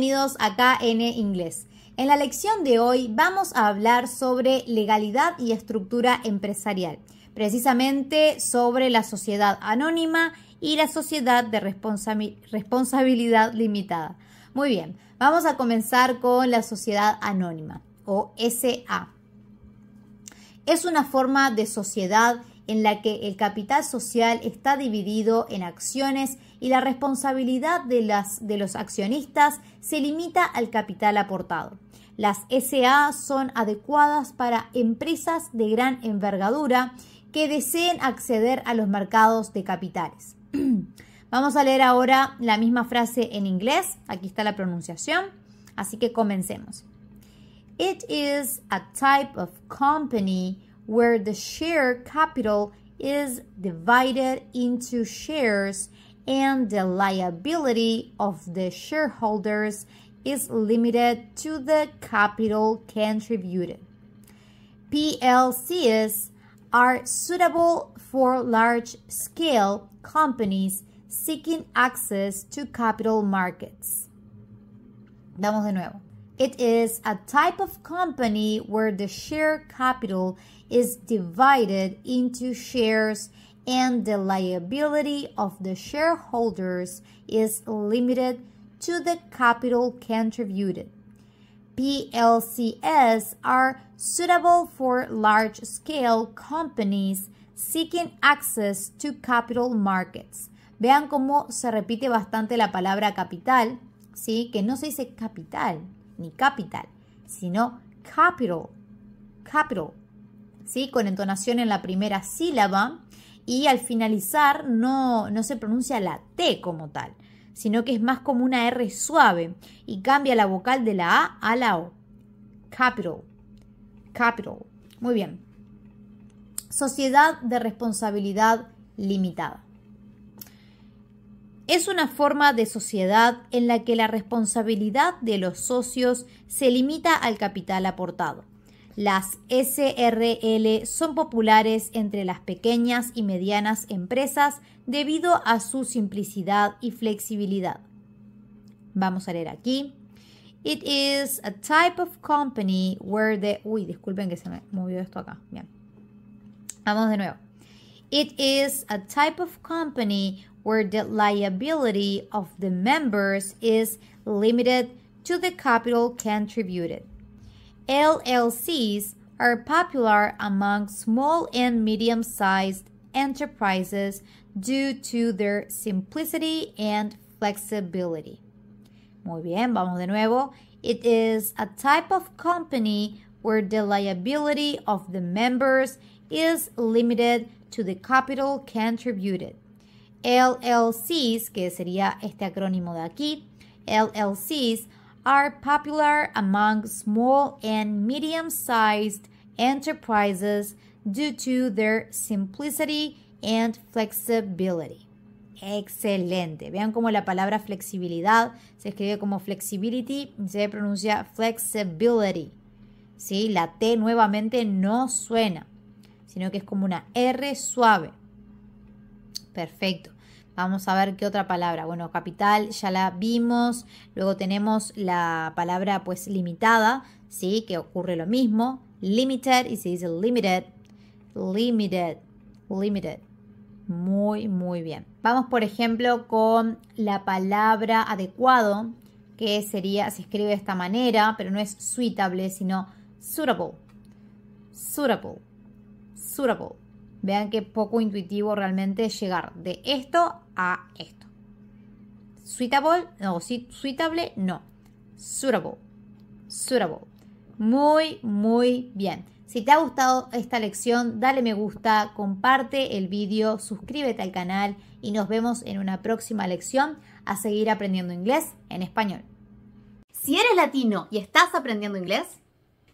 bienvenidos a KN Inglés. En la lección de hoy vamos a hablar sobre legalidad y estructura empresarial, precisamente sobre la sociedad anónima y la sociedad de responsabilidad limitada. Muy bien, vamos a comenzar con la sociedad anónima o SA. Es una forma de sociedad en la que el capital social está dividido en acciones y la responsabilidad de los accionistas se limita al capital aportado. Las SA son adecuadas para empresas de gran envergadura que deseen acceder a los mercados de capitales. Vamos a leer ahora la misma frase en inglés. Aquí está la pronunciación, así que comencemos. It is a type of company where the share capital is divided into shares and the liability of the shareholders is limited to the capital contributed. PLCs are suitable for large-scale companies seeking access to capital markets. Vamos de nuevo. It is a type of company where the share capital is divided into shares and the liability of the shareholders is limited to the capital contributed. PLCs are suitable for large-scale companies seeking access to capital markets. Vean cómo se repite bastante la palabra capital, ¿sí? Que no se dice capital ni capital, sino capital, capital, ¿sí? Con entonación en la primera sílaba y al finalizar no se pronuncia la T como tal, sino que es más como una R suave y cambia la vocal de la A a la O. Capital, capital. Muy bien. Sociedad de responsabilidad limitada. Es una forma de sociedad en la que la responsabilidad de los socios se limita al capital aportado. Las SRL son populares entre las pequeñas y medianas empresas debido a su simplicidad y flexibilidad. Vamos a leer aquí. It is a type of company where the... Uy, disculpen que se me movió esto acá. Bien. Vamos de nuevo. It is a type of company where the liability of the members is limited to the capital contributed. LLCs are popular among small and medium-sized enterprises due to their simplicity and flexibility. Muy bien, vamos de nuevo. It is a type of company where the liability of the members is limited to the capital contributed. LLCs, que sería este acrónimo de aquí, LLCs are popular among small and medium-sized enterprises due to their simplicity and flexibility. Excelente. Vean cómo la palabra flexibilidad se escribe como flexibility y se pronuncia flexibility. ¿Sí? La T nuevamente no suena, sino que es como una R suave. Perfecto. Vamos a ver qué otra palabra. Bueno, capital ya la vimos. Luego tenemos la palabra pues limitada, ¿sí? Que ocurre lo mismo. Limited y se dice limited. Limited. Limited. Muy, muy bien. Vamos, por ejemplo, con la palabra adecuado, que sería, se escribe de esta manera, pero no es suitable, sino suitable. Suitable. Suitable. Vean qué poco intuitivo realmente llegar de esto a esto. Suitable, no, suitable, no. Suitable, suitable. Muy, muy bien. Si te ha gustado esta lección, dale me gusta, comparte el vídeo, suscríbete al canal y nos vemos en una próxima lección a seguir aprendiendo inglés en español. Si eres latino y estás aprendiendo inglés,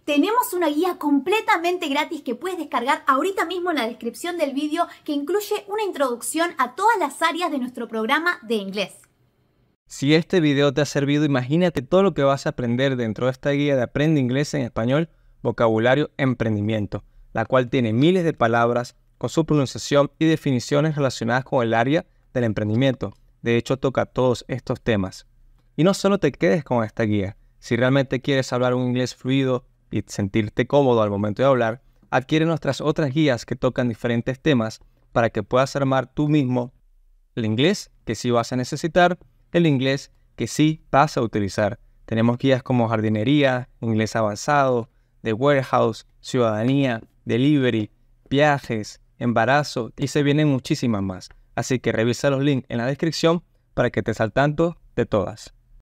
tenemos una guía completamente gratis que puedes descargar ahorita mismo en la descripción del vídeo, que incluye una introducción a todas las áreas de nuestro programa de inglés. Si este video te ha servido, imagínate todo lo que vas a aprender dentro de esta guía de Aprende Inglés en Español, Vocabulario Emprendimiento, la cual tiene miles de palabras con su pronunciación y definiciones relacionadas con el área del emprendimiento. De hecho, toca todos estos temas. Y no solo te quedes con esta guía. Si realmente quieres hablar un inglés fluido y sentirte cómodo al momento de hablar, adquiere nuestras otras guías que tocan diferentes temas para que puedas armar tú mismo el inglés que sí vas a necesitar, el inglés que sí vas a utilizar. Tenemos guías como jardinería, inglés avanzado, de warehouse, ciudadanía, delivery, viajes, embarazo y se vienen muchísimas más. Así que revisa los links en la descripción para que estés al tanto de todas.